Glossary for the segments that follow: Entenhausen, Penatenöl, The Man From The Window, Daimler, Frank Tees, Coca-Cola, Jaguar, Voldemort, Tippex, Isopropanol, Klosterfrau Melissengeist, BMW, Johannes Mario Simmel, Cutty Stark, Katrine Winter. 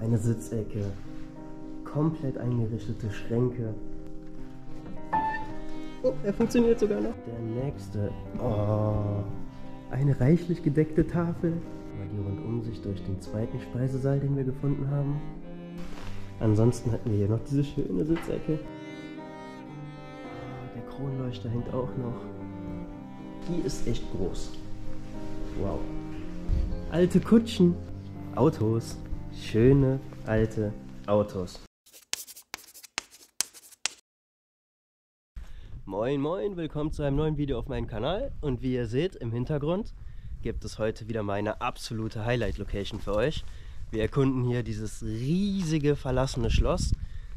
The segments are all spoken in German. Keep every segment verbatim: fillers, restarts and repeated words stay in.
eine Sitzecke, komplett eingerichtete Schränke. Oh, er funktioniert sogar noch. Der nächste. Oh, eine reichlich gedeckte Tafel. Mal die Rundumsicht durch den zweiten Speisesaal, den wir gefunden haben. Ansonsten hatten wir hier noch diese schöne Sitzecke. Oh, der Kronleuchter hängt auch noch. Die ist echt groß. Wow. Alte Kutschen. Autos. Schöne alte Autos. Moin moin, willkommen zu einem neuen Video auf meinem Kanal, und wie ihr seht im Hintergrund gibt es heute wieder meine absolute Highlight-Location für euch. Wir erkunden hier dieses riesige verlassene Schloss.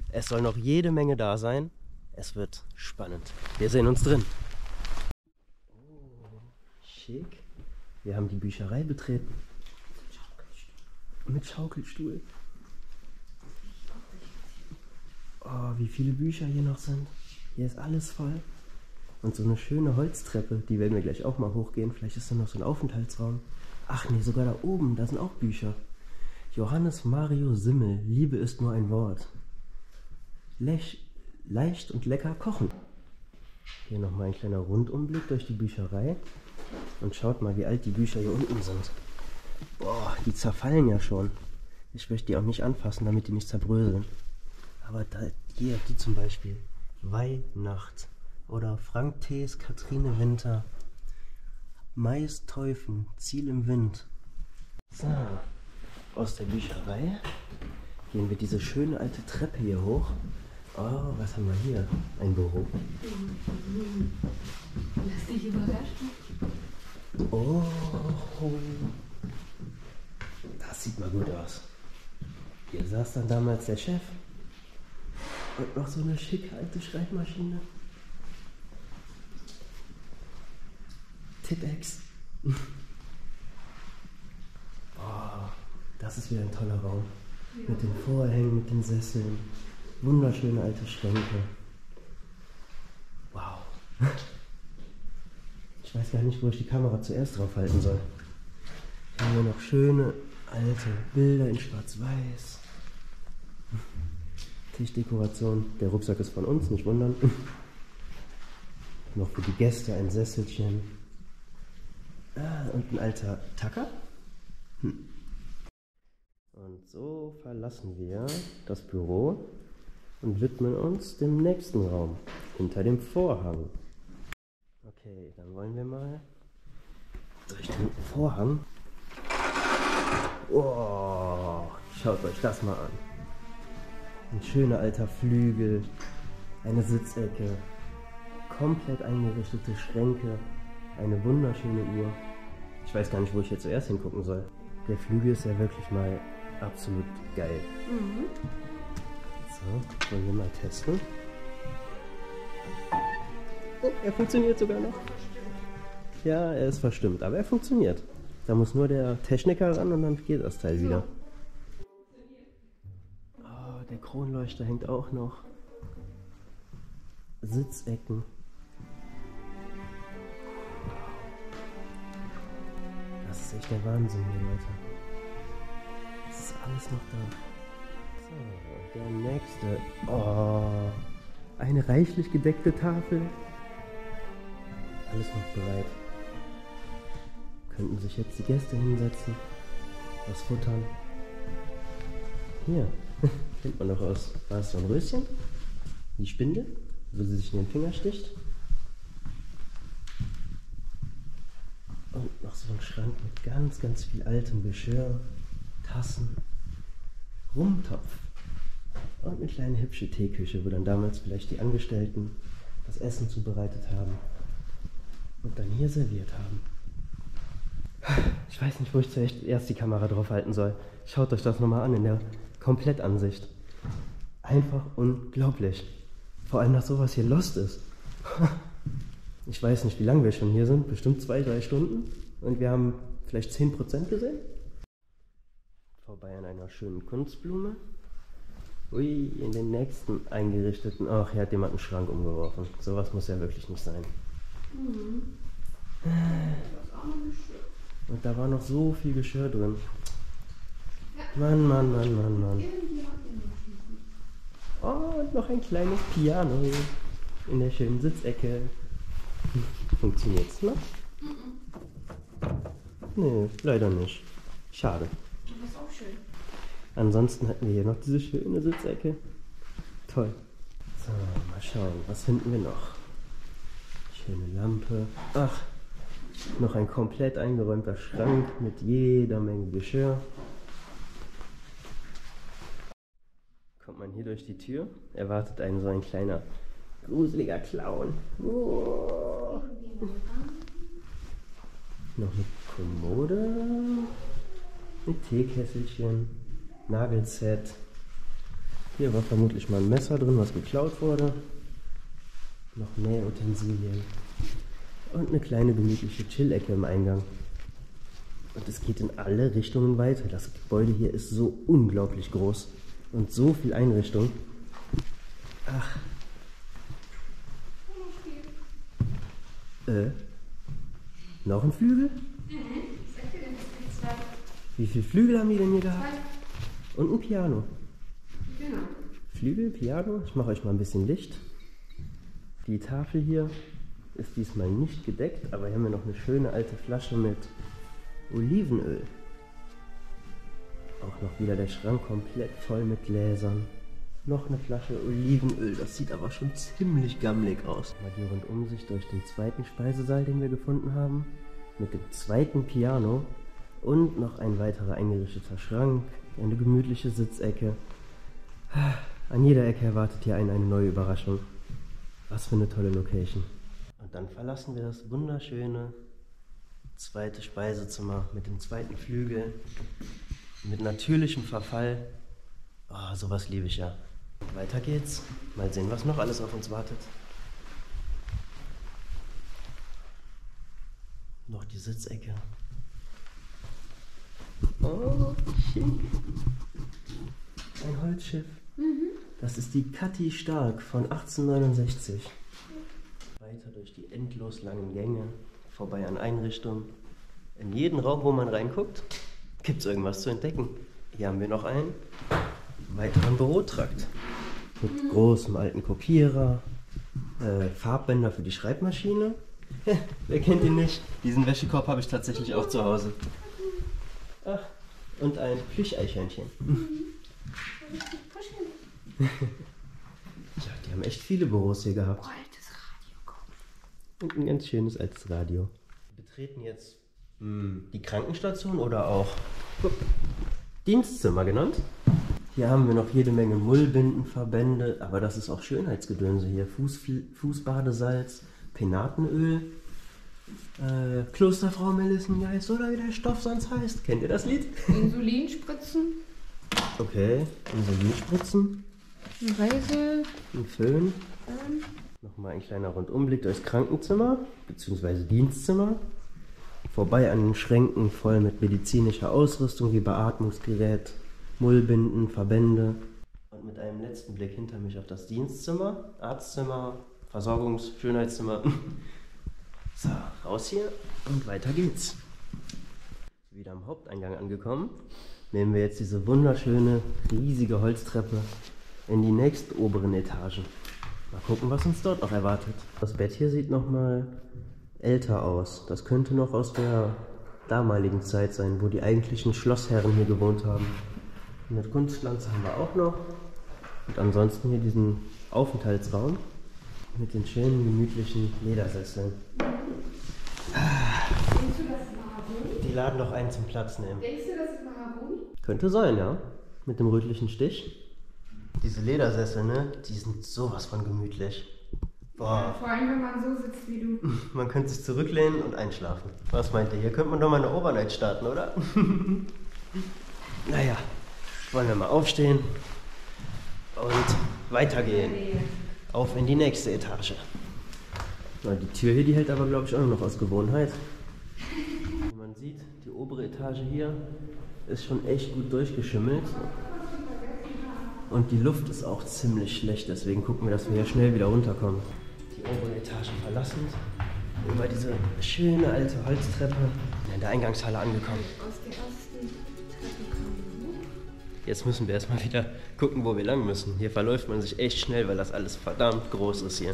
Es soll noch jede Menge da sein. Es wird spannend. Wir sehen uns drin. Oh, schick. Wir haben die Bücherei betreten. Mit Schaukelstuhl. Oh, wie viele Bücher hier noch sind. Hier ist alles voll. Und so eine schöne Holztreppe, die werden wir gleich auch mal hochgehen. Vielleicht ist da noch so ein Aufenthaltsraum. Ach nee, sogar da oben, da sind auch Bücher. Johannes Mario Simmel, Liebe ist nur ein Wort. Lech, leicht und lecker kochen. Hier nochmal ein kleiner Rundumblick durch die Bücherei. Und schaut mal, wie alt die Bücher hier unten sind. Boah, die zerfallen ja schon. Ich möchte die auch nicht anfassen, damit die nicht zerbröseln. Aber da, hier, die zum Beispiel. Weihnacht oder Frank Tees, Katrine Winter, Mais Teufen, Ziel im Wind. So, aus der Bücherei gehen wir diese schöne alte Treppe hier hoch. Oh, was haben wir hier? Ein Büro. Lass dich überraschen. Oh, das sieht mal gut aus. Hier saß dann damals der Chef. Und noch so eine schicke alte Schreibmaschine. Tippex. Oh, das ist wieder ein toller Raum. Ja. Mit den Vorhängen, mit den Sesseln. Wunderschöne alte Schränke. Wow. Ich weiß gar nicht, wo ich die Kamera zuerst drauf halten soll. Hier haben wir noch schöne alte Bilder in Schwarz-Weiß. Tischdekoration. Der Rucksack ist von uns, nicht wundern. Noch für die Gäste ein Sesselchen. Ah, und ein alter Tacker. Hm. Und so verlassen wir das Büro und widmen uns dem nächsten Raum, hinter dem Vorhang. Okay, dann wollen wir mal durch den Vorhang. Oh, schaut euch das mal an. Ein schöner alter Flügel, eine Sitzecke, komplett eingerichtete Schränke, eine wunderschöne Uhr. Ich weiß gar nicht, wo ich hier zuerst hingucken soll. Der Flügel ist ja wirklich mal absolut geil. Mhm. So, wollen wir mal testen. Oh, er funktioniert sogar noch. Ja, er ist verstimmt, aber er funktioniert. Da muss nur der Techniker ran und dann geht das Teil wieder. Der Kronleuchter hängt auch noch. Sitzecken. Das ist echt der Wahnsinn hier, Leute. Das ist alles noch da. So, und der nächste. Oh, eine reichlich gedeckte Tafel. Alles noch bereit. Könnten sich jetzt die Gäste hinsetzen, was futtern. Hier. Kennt man noch aus, war es so ein Röschen? Die Spindel, wo sie sich in den Finger sticht. Und noch so ein Schrank mit ganz, ganz viel altem Geschirr, Tassen, Rumtopf und eine kleine hübsche Teeküche, wo dann damals vielleicht die Angestellten das Essen zubereitet haben und dann hier serviert haben. Ich weiß nicht, wo ich zuerst die Kamera drauf halten soll. Schaut euch das nochmal an in der Komplettansicht. Einfach unglaublich. Vor allem, dass sowas hier lost ist. Ich weiß nicht, wie lange wir schon hier sind. Bestimmt zwei, drei Stunden. Und wir haben vielleicht zehn Prozent gesehen. Vorbei an einer schönen Kunstblume. Ui, in den nächsten eingerichteten... Ach, hier hat jemand einen Schrank umgeworfen. Sowas muss ja wirklich nicht sein. Mhm. Und da war noch so viel Geschirr drin. Ja, Mann, Mann, Mann, Mann, Mann. Oh, und noch ein kleines Piano in der schönen Sitzecke. Funktioniert's noch? Nee, leider nicht. Schade. Das ist auch schön. Ansonsten hatten wir hier noch diese schöne Sitzecke. Toll. So, mal schauen, was finden wir noch? Schöne Lampe. Ach, noch ein komplett eingeräumter Schrank mit jeder Menge Geschirr. Kommt man hier durch die Tür, erwartet einen so ein kleiner gruseliger Clown. Oh. Noch eine Kommode, ein Teekesselchen, Nagelset. Hier war vermutlich mal ein Messer drin, was geklaut wurde. Noch mehr Utensilien. Und eine kleine gemütliche Chill-Ecke im Eingang. Und es geht in alle Richtungen weiter. Das Gebäude hier ist so unglaublich groß. Und so viel Einrichtung. Ach. Äh. Noch ein Flügel? Wie viele Flügel haben die denn hier gehabt? Und ein Piano. Genau. Flügel, Piano. Ich mache euch mal ein bisschen Licht. Die Tafel hier ist diesmal nicht gedeckt, aber hier haben wir noch eine schöne alte Flasche mit Olivenöl. Auch noch wieder der Schrank komplett voll mit Gläsern. Noch eine Flasche Olivenöl, das sieht aber schon ziemlich gammelig aus. Mal die Rundumsicht durch den zweiten Speisesaal, den wir gefunden haben, mit dem zweiten Piano und noch ein weiterer eingerichteter Schrank, eine gemütliche Sitzecke. An jeder Ecke erwartet hier einen eine neue Überraschung. Was für eine tolle Location. Und dann verlassen wir das wunderschöne zweite Speisezimmer mit dem zweiten Flügel, mit natürlichem Verfall. Oh, sowas liebe ich ja. Weiter geht's. Mal sehen, was noch alles auf uns wartet. Noch die Sitzecke. Oh, schick. Ein Holzschiff. Mhm. Das ist die Cutty Stark von achtzehnhundertneunundsechzig. Weiter durch die endlos langen Gänge, vorbei an Einrichtungen. In jedem Raum, wo man reinguckt, gibt es irgendwas zu entdecken. Hier haben wir noch einen weiteren Bürotrakt. Mit großem alten Kopierer, äh, Farbbänder für die Schreibmaschine. Wer kennt ihn nicht? Diesen Wäschekorb habe ich tatsächlich auch zu Hause. Ach, und ein Plüscheichhörnchen. Ja, die haben echt viele Büros hier gehabt. Altes Radio, komm. Und ein ganz schönes altes Radio. Wir betreten jetzt mh, die Krankenstation oder auch guck, Dienstzimmer genannt. Hier haben wir noch jede Menge Mullbinden, Verbände, aber das ist auch Schönheitsgedönse hier. Fuß, Fußbadesalz, Penatenöl, äh, Klosterfrau Melissengeist oder wie der Stoff sonst heißt. Kennt ihr das Lied? Insulinspritzen. Okay, Insolinspritzen. Ein Reisel. Ein Föhn. Ähm. Nochmal ein kleiner Rundumblick durchs Krankenzimmer bzw. Dienstzimmer. Vorbei an den Schränken voll mit medizinischer Ausrüstung wie Beatmungsgerät, Mullbinden, Verbände. Und mit einem letzten Blick hinter mich auf das Dienstzimmer, Arztzimmer, Versorgungs-, Schönheitszimmer. So, raus hier und weiter geht's. Wieder am Haupteingang angekommen, nehmen wir jetzt diese wunderschöne, riesige Holztreppe in die nächstoberen Etagen. Mal gucken, was uns dort noch erwartet. Das Bett hier sieht nochmal älter aus. Das könnte noch aus der damaligen Zeit sein, wo die eigentlichen Schlossherren hier gewohnt haben. Eine Kunstpflanze haben wir auch noch. Und ansonsten hier diesen Aufenthaltsraum mit den schönen, gemütlichen Ledersesseln. Die laden doch einen zum Platz nehmen. Denkst du, das ist Mahagoni? Könnte sein, ja. Mit dem rötlichen Stich. Diese Ledersessel, ne? Die sind sowas von gemütlich. Boah. Ja, vor allem, wenn man so sitzt wie du. Man könnte sich zurücklehnen und einschlafen. Was meint ihr? Hier könnte man doch mal eine Overnight starten, oder? Naja, wollen wir mal aufstehen und weitergehen. Auf in die nächste Etage. Na, die Tür hier, die hält aber, glaube ich, auch noch aus Gewohnheit. Wie man sieht, die obere Etage hier ist schon echt gut durchgeschimmelt. Und die Luft ist auch ziemlich schlecht, deswegen gucken wir, dass wir hier schnell wieder runterkommen. Die obere Etage verlassend, über diese schöne alte Holztreppe in der Eingangshalle angekommen. Aus der ersten Treppe kommen Jetzt müssen wir erstmal wieder gucken, wo wir lang müssen. Hier verläuft man sich echt schnell, weil das alles verdammt groß ist hier.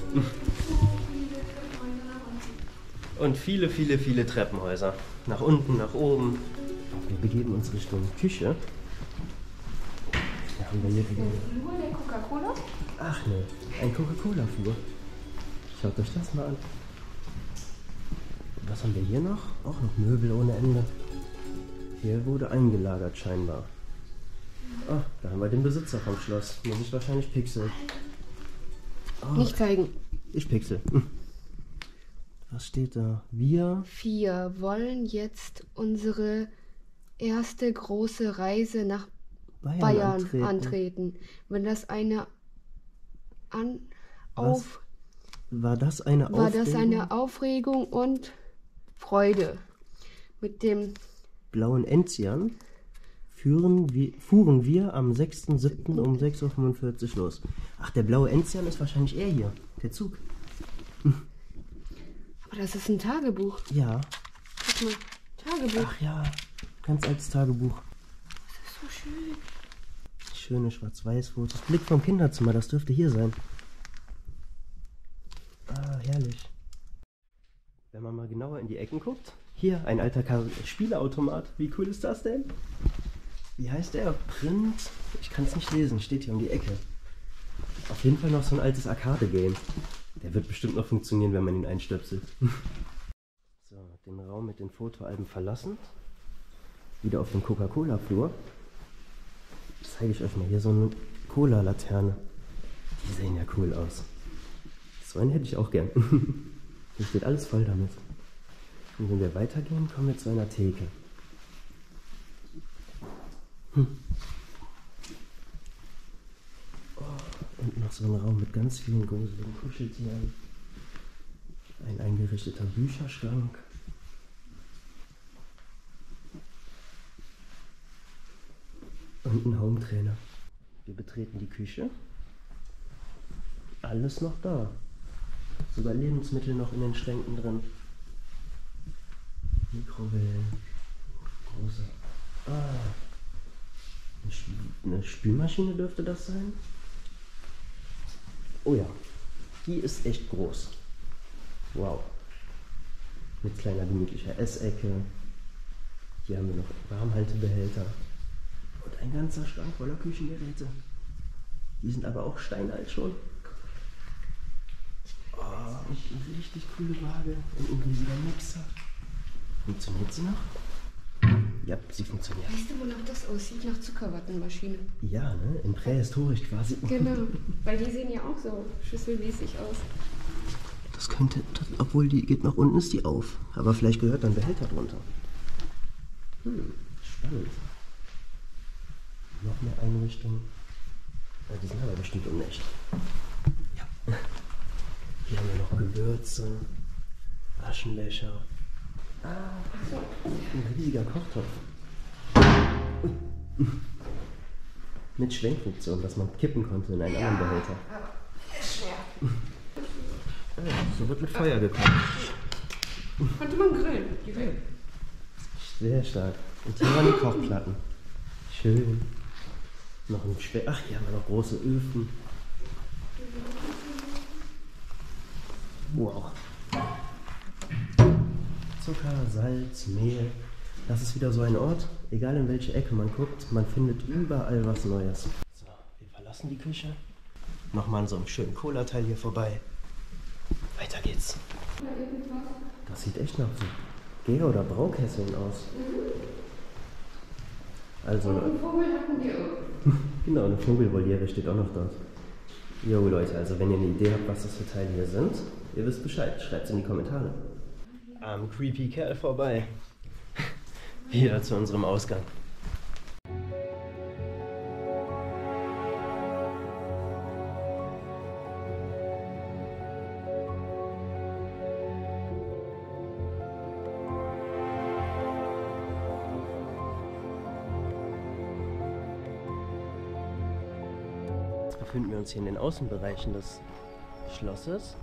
Und viele, viele, viele Treppenhäuser. Nach unten, nach oben. Wir begeben uns Richtung Küche. Da haben wir hier wieder... Der Coca-Cola? Ach ne, ein Coca-Cola-Flur. Schaut euch das mal an. Was haben wir hier noch? Auch noch Möbel ohne Ende. Hier wurde eingelagert scheinbar. Ah, da haben wir den Besitzer vom Schloss. Muss ich wahrscheinlich pixeln. Oh, nicht zeigen. Ich pixel. Was steht da? Wir? Wir wollen jetzt unsere erste große Reise nach Bayern, Bayern antreten. antreten. Wenn das eine an auf Was? war das eine Aufregung? War das eine Aufregung und Freude. Mit dem blauen Enzian führen wir, fuhren wir am sechsten siebten um sechs Uhr fünfundvierzig los. Ach, der blaue Enzian ist wahrscheinlich er hier, der Zug. Aber das ist ein Tagebuch. Ja. Guck mal, Tagebuch. Ach ja, ganz altes Tagebuch. Das ist so schön. Schöne Schwarz-Weiß-Fotos. Blick vom Kinderzimmer, das dürfte hier sein. Ah, herrlich. Wenn man mal genauer in die Ecken guckt, hier ein alter Spieleautomat. Wie cool ist das denn? Wie heißt der? Print? Ich kann es nicht lesen, steht hier um die Ecke. Auf jeden Fall noch so ein altes Arcade-Game. Der wird bestimmt noch funktionieren, wenn man ihn einstöpselt. So, den Raum mit den Fotoalben verlassen. Wieder auf den Coca-Cola-Flur. Zeige ich euch mal hier so eine Cola-Laterne. Die sehen ja cool aus. So einen hätte ich auch gern. Hier steht alles voll damit. Und wenn wir weitergehen, kommen wir zu einer Theke. Hm. Und noch so ein Raum mit ganz vielen gruseligen Kuscheltieren. Ein eingerichteter Bücherschrank. Und ein Home-Trainer. Wir betreten die Küche. Alles noch da. Sogar Lebensmittel noch in den Schränken drin. Mikrowellen. Große. Ah. Eine, Spül eine Spülmaschine dürfte das sein. Oh ja, die ist echt groß. Wow. Mit kleiner gemütlicher Essecke. Hier haben wir noch Warmhaltebehälter. Und ein ganzer Schrank voller Küchengeräte. Die sind aber auch steinalt schon. Oh, eine richtig coole Waage. Und ein riesiger Mixer. Funktioniert sie noch? Ja, sie funktioniert. Weißt du, wonach das aussieht? Nach Zuckerwattenmaschine. Ja, ne? In prähistorisch quasi. Genau, weil die sehen ja auch so schüsselmäßig aus. Das könnte, das, obwohl die geht nach unten, ist die auf. Aber vielleicht gehört dann Behälter drunter. Hm, spannend. Noch mehr Einrichtungen. Ja, die sind aber bestimmt unecht. Ja. Hier haben wir noch Gewürze, Aschenbecher. Ah, ein riesiger Kochtopf. Mit Schwenkfunktion, dass man kippen konnte in einen ja. anderen Behälter. Ist schwer. Ah, so wird mit Feuer gekocht. Konnte man grillen, die Welt. Sehr stark. Und hier waren die Kochplatten. Schön. Noch ein Schwer. Ach, hier haben wir noch große Öfen. Wow. Zucker, Salz, Mehl. Das ist wieder so ein Ort, egal in welche Ecke man guckt, man findet überall was Neues. So, wir verlassen die Küche. Nochmal an so einem schönen Cola-Teil hier vorbei. Weiter geht's. Das sieht echt nach so Gär- oder Braukesseln aus. Also. Und einen Vogel hatten wir auch. Genau, eine Vogelvoliere steht auch noch dort. Jo Leute, also wenn ihr eine Idee habt, was das für Teile hier sind, ihr wisst Bescheid, schreibt es in die Kommentare. Am creepy Kerl vorbei. Wieder zu unserem Ausgang. Jetzt befinden wir uns hier in den Außenbereichen des Schlosses.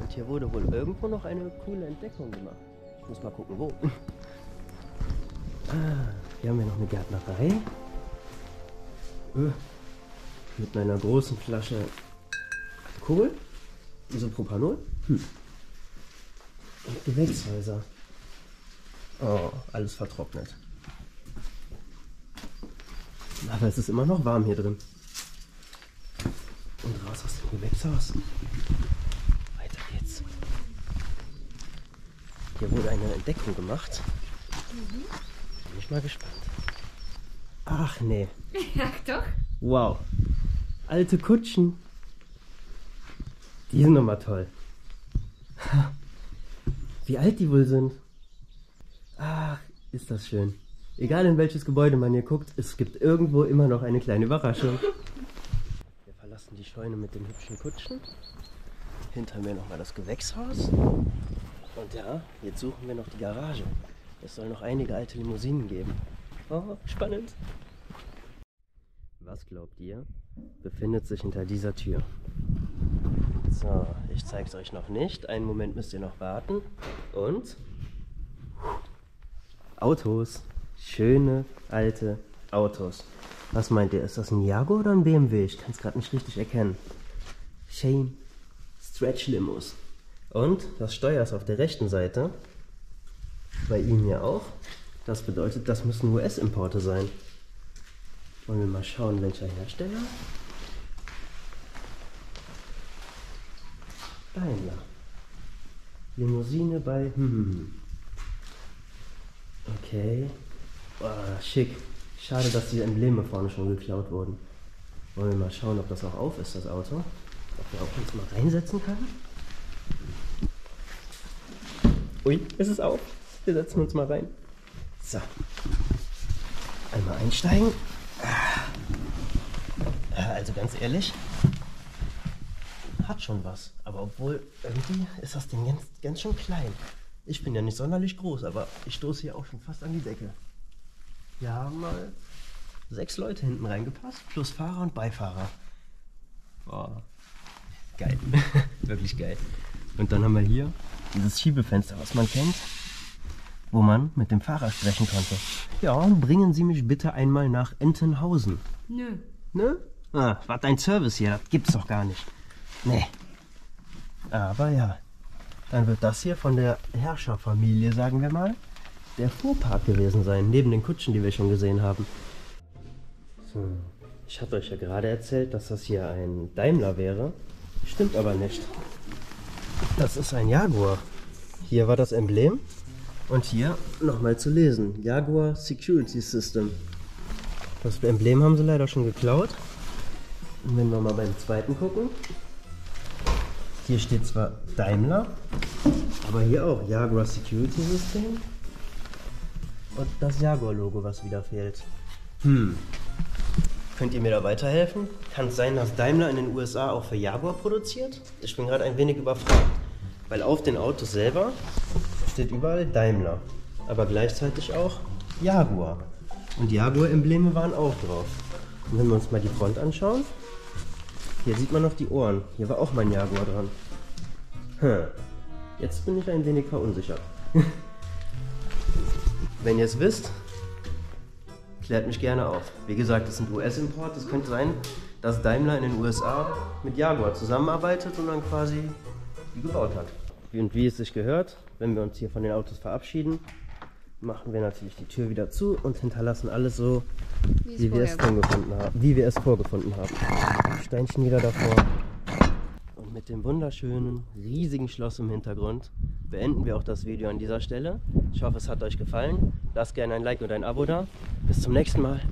Und hier wurde wohl irgendwo noch eine coole Entdeckung gemacht. Ich muss mal gucken, wo. Ah, hier haben wir noch eine Gärtnerei. Mit einer großen Flasche Alkohol, Isopropanol. Hm. Und Gewächshäuser. Oh, alles vertrocknet. Aber es ist immer noch warm hier drin. Und raus aus dem Gewächshaus. Weiter geht's. Hier wurde eine Entdeckung gemacht. Mhm. Bin ich mal gespannt. Ach nee. Ja, doch. Wow. Alte Kutschen. Die sind nochmal toll. Wie alt die wohl sind. Ach, ist das schön. Egal in welches Gebäude man hier guckt, es gibt irgendwo immer noch eine kleine Überraschung. Wir verlassen die Scheune mit den hübschen Kutschen. Hinter mir nochmal das Gewächshaus. Und ja, jetzt suchen wir noch die Garage. Es soll noch einige alte Limousinen geben. Oh, spannend. Was glaubt ihr, befindet sich hinter dieser Tür? So, ich zeige es euch noch nicht. Einen Moment müsst ihr noch warten. Und? Autos. Schöne alte Autos. Was meint ihr? Ist das ein Jaguar oder ein B M W? Ich kann es gerade nicht richtig erkennen. Shame. Stretch Limos. Und das Steuer ist auf der rechten Seite. Bei ihm hier auch. Das bedeutet, das müssen U S-Importe sein. Wollen wir mal schauen, welcher Hersteller? Daimler. Limousine bei... Hm. Okay. Oh, schick. Schade, dass die Embleme vorne schon geklaut wurden. Wollen wir mal schauen, ob das auch auf ist, das Auto. Ob wir auch uns mal reinsetzen können. Ui, ist es auf. Wir setzen uns mal rein. So. Einmal einsteigen. Also ganz ehrlich, hat schon was. Aber obwohl, irgendwie ist das Ding ganz, ganz schön klein. Ich bin ja nicht sonderlich groß, aber ich stoße hier auch schon fast an die Decke. Wir haben mal sechs Leute hinten reingepasst, plus Fahrer und Beifahrer. Boah, geil, wirklich geil. Und dann haben wir hier dieses Schiebefenster, was man kennt, wo man mit dem Fahrer sprechen konnte. Ja, bringen Sie mich bitte einmal nach Entenhausen. Nö. Nö? Ah, was ein Service hier, das gibt's doch gar nicht. Nee. Aber ja. Dann wird das hier von der Herrscherfamilie, sagen wir mal, der Fuhrpark gewesen sein, neben den Kutschen, die wir schon gesehen haben. So, ich hatte euch ja gerade erzählt, dass das hier ein Daimler wäre. Stimmt aber nicht. Das ist ein Jaguar. Hier war das Emblem und hier nochmal zu lesen. Jaguar Security System. Das Emblem haben sie leider schon geklaut. Und wenn wir mal beim zweiten gucken. Hier steht zwar Daimler, aber hier auch Jaguar Security System und das Jaguar-Logo, was wieder fehlt. Hm, könnt ihr mir da weiterhelfen? Kann es sein, dass Daimler in den U S A auch für Jaguar produziert? Ich bin gerade ein wenig überfragt, weil auf den Autos selber steht überall Daimler, aber gleichzeitig auch Jaguar. Und Jaguar-Embleme waren auch drauf. Und wenn wir uns mal die Front anschauen, hier sieht man noch die Ohren. Hier war auch mein Jaguar dran. Hm. Jetzt bin ich ein wenig verunsichert. Wenn ihr es wisst, klärt mich gerne auf. Wie gesagt, das sind U S-Importe. Es könnte sein, dass Daimler in den U S A mit Jaguar zusammenarbeitet und dann quasi die gebaut hat. Und wie es sich gehört, wenn wir uns hier von den Autos verabschieden, machen wir natürlich die Tür wieder zu und hinterlassen alles so, wie, wie, wir, es gefunden haben, wie wir es vorgefunden haben. Steinchen wieder davor. Und mit dem wunderschönen, riesigen Schloss im Hintergrund beenden wir auch das Video an dieser Stelle. Ich hoffe, es hat euch gefallen. Lasst gerne ein Like und ein Abo da. Bis zum nächsten Mal.